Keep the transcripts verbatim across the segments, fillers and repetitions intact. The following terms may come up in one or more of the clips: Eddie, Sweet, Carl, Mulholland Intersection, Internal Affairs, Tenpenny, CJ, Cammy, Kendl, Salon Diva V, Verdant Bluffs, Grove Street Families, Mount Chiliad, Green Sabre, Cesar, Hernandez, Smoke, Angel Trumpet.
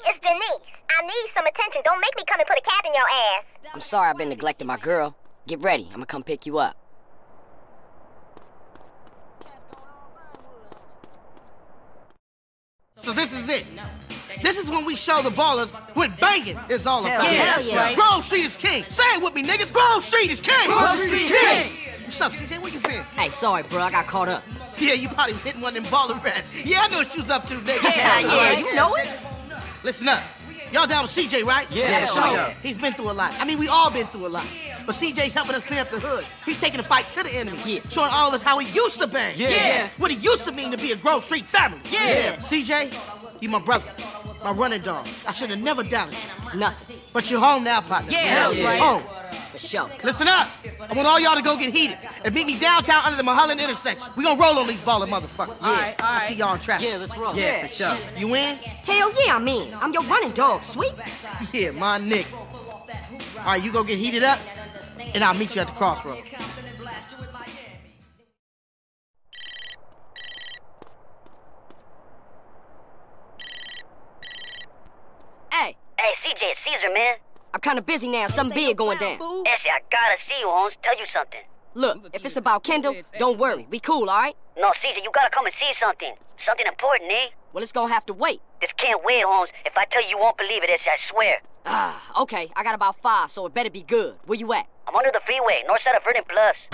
Cammy, it's Denise. I need some attention. Don't make me come and put a cap in your ass. I'm sorry I've been neglecting my girl. Get ready. I'm gonna come pick you up. So this is it. This is when we show the ballers what banging is all about. Yeah, yeah. Grove Street is king. Say it with me, niggas. Grove Street is king. Grove Street is king. What's up, C J? Where you been? Hey, sorry, bro. I got caught up. Yeah, you probably was hitting one of them baller rats. Yeah, I know what you was up to, nigga. Yeah, yeah, you know it. Listen up. Y'all down with C J, right? Yeah, yeah sure. sure. He's been through a lot. I mean, we all been through a lot. But C J's helping us clean up the hood. He's taking the fight to the enemy. Yeah. Showing all of us how he used to bang. Yeah. yeah. What it used to mean to be a Grove Street family. Yeah. yeah. C J, you my brother. My running dog. I should have never doubted you. It's nothing. But you're home now, partner. Yeah, that's right. Oh. For sure. Listen up. I want all y'all to go get heated. And meet me downtown under the Mulholland Intersection. We gonna roll on these baller motherfuckers. Yeah. All right, all right. I see y'all in traffic. Yeah, let's roll. Yeah, for sure. You in? Hell yeah, I'm in. I'm your running dog, Sweet. Yeah, my nigga. All right, you go get heated up. And I'll meet you at the crossroads. Hey. Hey, C J, it's Cesar, man. I'm kind of busy now. Something big going down. Essie, I gotta see you, Holmes. Tell you something. Look, if it's about Kendl, don't worry. We cool, all right? No, C J, you gotta come and see something. Something important, eh? Well, it's gonna have to wait. This can't wait, Holmes. If I tell you, you won't believe it, Essie, I swear. Ah, okay. I got about five, so it better be good. Where you at? I'm under the freeway, north side of Verdant Bluffs.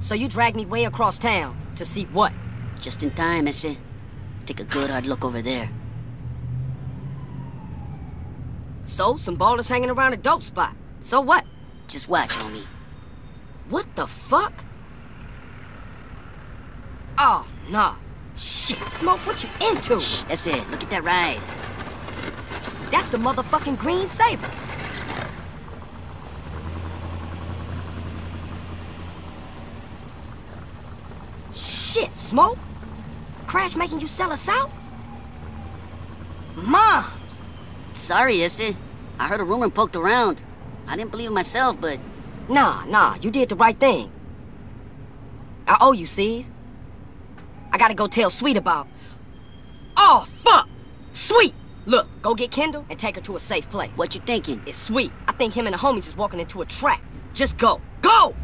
So you dragged me way across town to see what? Just in time, I said. Take a good hard look over there. So, some ballers hanging around a dope spot. So what? Just watch, homie. What the fuck? Oh, nah. Shit, Smoke, what you into? Shh, that's it. Look at that ride. That's the motherfucking Green Sabre. Shit, Smoke? Crash making you sell us out? Moms! Sorry, Issy. I heard a rumor and poked around. I didn't believe it myself, but... Nah, nah, you did the right thing. I owe you, C's. I gotta go tell Sweet about... Oh, fuck! Sweet! Look, go get Kendl and take her to a safe place. What you thinking? It's Sweet. I think him and the homies is walking into a trap. Just go. Go!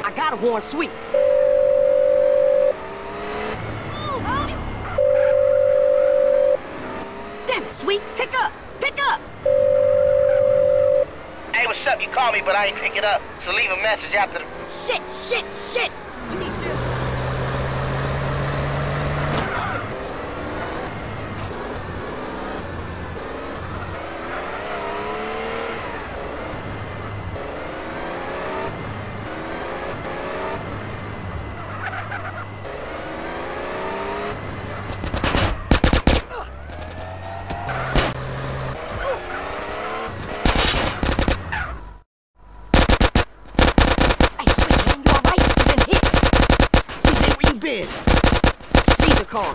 I gotta warn Sweet. Ooh, damn it, Sweet. Pick up. Pick up. Hey, what's up? You called me, but I ain't pick it up. So leave a message after the... Shit, shit, shit. You need shit.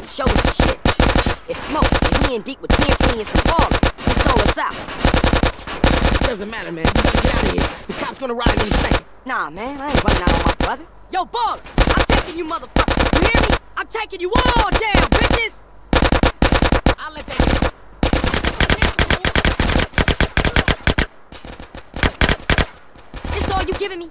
Show us the shit. It's Smoke, and he in deep with Tenpenny and some ballers. He sold us out. Doesn't matter, man. You gotta get out of here. The cop's gonna ride in a second. Nah, man, I ain't running out on my brother. Yo, baller, I'm taking you motherfuckers. You hear me? I'm taking you all down, bitches! I'll let that go. This all you giving me?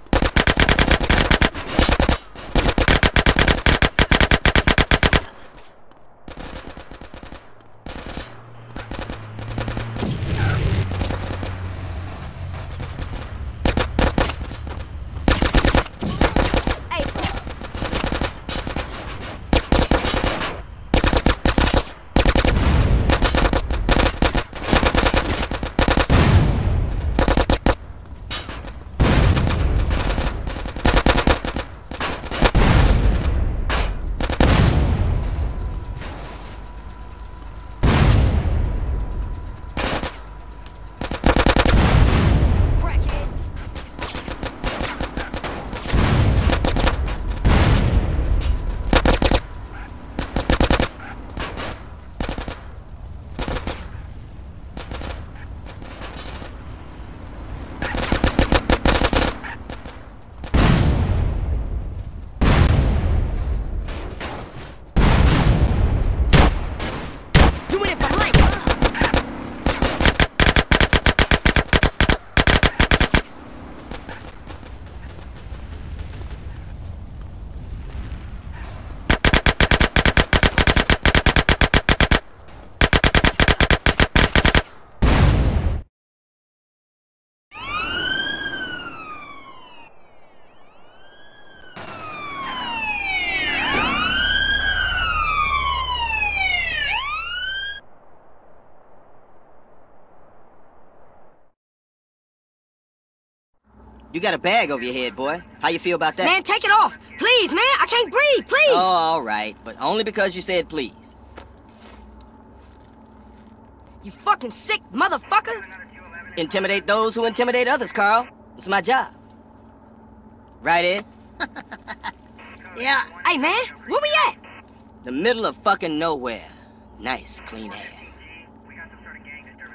You got a bag over your head, boy. How you feel about that? Man, take it off. Please, man. I can't breathe. Please. Oh, all right. But only because you said please. You fucking sick motherfucker. Intimidate those who intimidate others, Carl. It's my job. Right, Ed? Yeah. Hey, man. Where we at? The middle of fucking nowhere. Nice, clean air.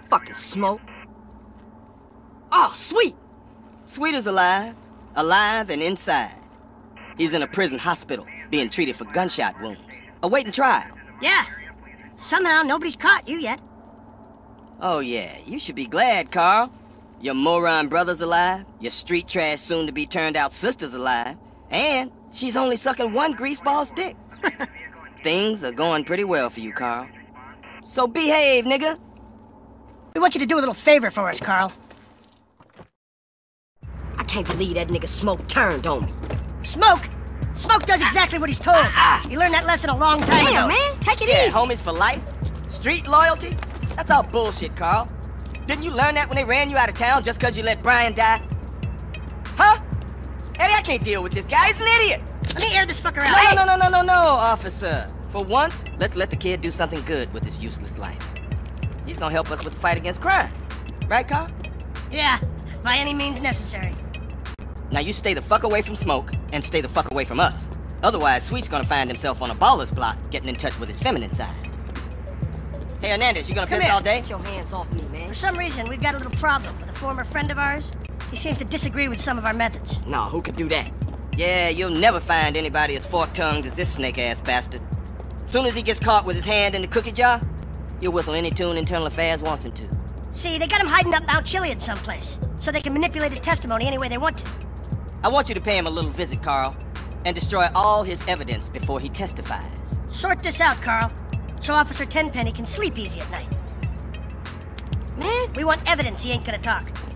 Fucking Smoke. Oh, Sweet. Sweet is alive, alive and inside. He's in a prison hospital, being treated for gunshot wounds, awaiting trial. Yeah, somehow nobody's caught you yet. Oh yeah, you should be glad, Carl. Your moron brother's alive, your street trash soon-to-be turned-out sister's alive, and she's only sucking one greaseball's dick. Things are going pretty well for you, Carl. So behave, nigga. We want you to do a little favor for us, Carl. I can't believe that nigga Smoke turned on me. Smoke? Smoke does exactly what he's told. Uh, uh, he learned that lesson a long time damn, ago. Damn, man. Take it yeah, easy. Homies for life? Street loyalty? That's all bullshit, Carl. Didn't you learn that when they ran you out of town just because you let Brian die? Huh? Eddie, I can't deal with this guy. He's an idiot. Let me air this fucker out. No, hey. no, no, no, no, no, officer. For once, let's let the kid do something good with his useless life. He's gonna help us with the fight against crime. Right, Carl? Yeah, by any means necessary. Now you stay the fuck away from Smoke, and stay the fuck away from us. Otherwise, Sweet's gonna find himself on a baller's block, getting in touch with his feminine side. Hey, Hernandez, you gonna piss all day? Get your hands off me, man. For some reason, we've got a little problem with a former friend of ours. He seems to disagree with some of our methods. No, who could do that? Yeah, you'll never find anybody as fork-tongued as this snake-ass bastard. Soon as he gets caught with his hand in the cookie jar, he'll whistle any tune Internal Affairs wants him to. See, they got him hiding up Mount Chiliad someplace, so they can manipulate his testimony any way they want to. I want you to pay him a little visit, Carl, and destroy all his evidence before he testifies. Sort this out, Carl, so Officer Tenpenny can sleep easy at night. Man, we want evidence he ain't gonna talk.